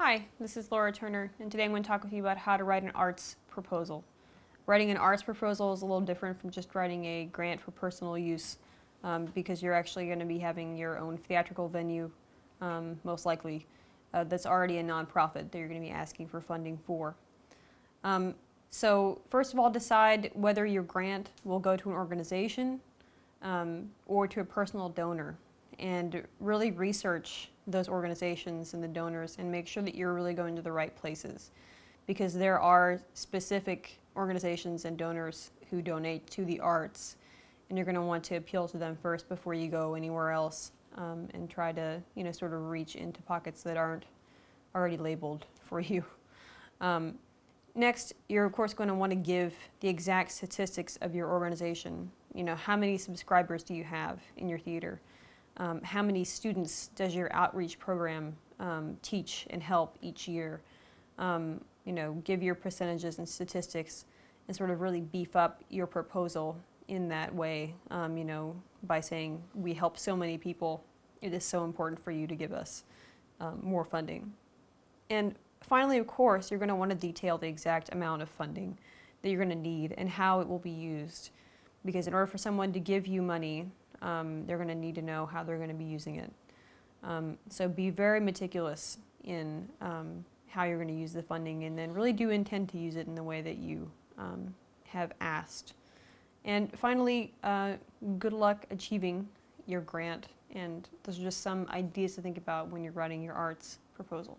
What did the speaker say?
Hi, this is Laura Turner, and today I'm going to talk with you about how to write an arts proposal. Writing an arts proposal is a little different from just writing a grant for personal use because you're actually going to be having your own theatrical venue, most likely, that's already a nonprofit that you're going to be asking for funding for. So first of all, decide whether your grant will go to an organization or to a personal donor, and really research those organizations and the donors and make sure that you're really going to the right places, because there are specific organizations and donors who donate to the arts, and you're going to want to appeal to them first before you go anywhere else and try to sort of reach into pockets that aren't already labeled for you. Next, you're of course going to want to give the exact statistics of your organization. How many subscribers do you have in your theater? How many students does your outreach program teach and help each year? Give your percentages and statistics and sort of really beef up your proposal in that way, by saying we help so many people, it is so important for you to give us more funding. And finally, of course, you're going to want to detail the exact amount of funding that you're going to need and how it will be used, because in order for someone to give you money, they're going to need to know how they're going to be using it. So be very meticulous in how you're going to use the funding, and then really do intend to use it in the way that you have asked. And finally, good luck achieving your grant. And those are just some ideas to think about when you're writing your arts proposal.